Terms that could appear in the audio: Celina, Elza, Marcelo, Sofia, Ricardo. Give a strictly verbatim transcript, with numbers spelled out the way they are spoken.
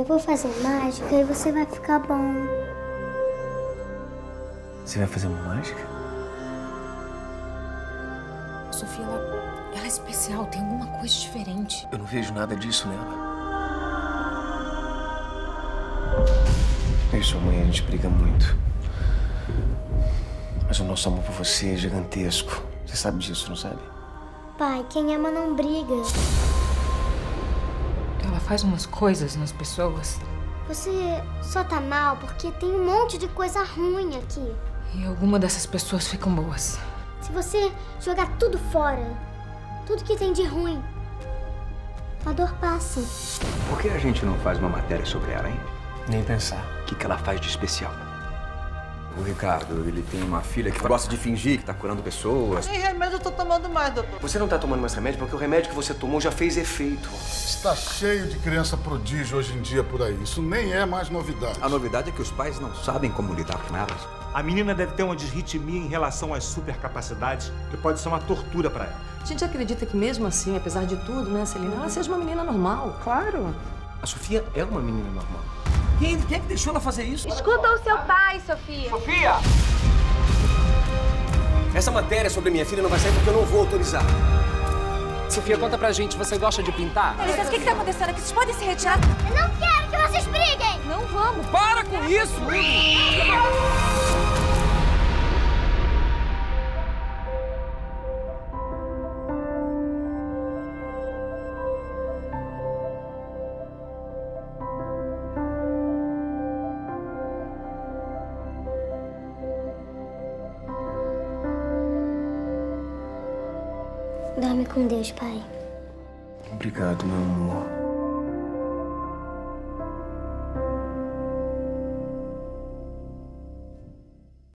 Eu vou fazer mágica e você vai ficar bom. Você vai fazer uma mágica? Sofia, ela, ela é especial, tem alguma coisa diferente. Eu não vejo nada disso nela. Eu e sua mãe, a gente briga muito. Mas o nosso amor por você é gigantesco. Você sabe disso, não sabe? Pai, quem ama não briga. Ela faz umas coisas nas pessoas. Você só tá mal porque tem um monte de coisa ruim aqui. E alguma dessas pessoas ficam boas. Se você jogar tudo fora, tudo que tem de ruim, a dor passa. Por que a gente não faz uma matéria sobre ela, hein? Nem pensar. O que que ela faz de especial? O Ricardo, ele tem uma filha que gosta de fingir que tá curando pessoas. Nem remédio eu tô tomando mais, doutor. Você não tá tomando mais remédio porque o remédio que você tomou já fez efeito. Está cheio de criança prodígio hoje em dia por aí. Isso nem é mais novidade. A novidade é que os pais não sabem como lidar com elas. A menina deve ter uma disritmia em relação às supercapacidades, que pode ser uma tortura pra ela. A gente acredita que mesmo assim, apesar de tudo, né, Celina, ela seja uma menina normal. Claro. A Sofia é uma menina normal. Quem, quem é que deixou ela fazer isso? Escuta o seu pai, Sofia. Sofia! Essa matéria sobre minha filha não vai sair porque eu não vou autorizar. Sofia, conta pra gente, você gosta de pintar? Mas o que que tá acontecendo aqui? Vocês podem se retirar? Eu não quero que vocês briguem! Não vamos! Para com isso! Dorme com Deus, pai. Obrigado, meu amor.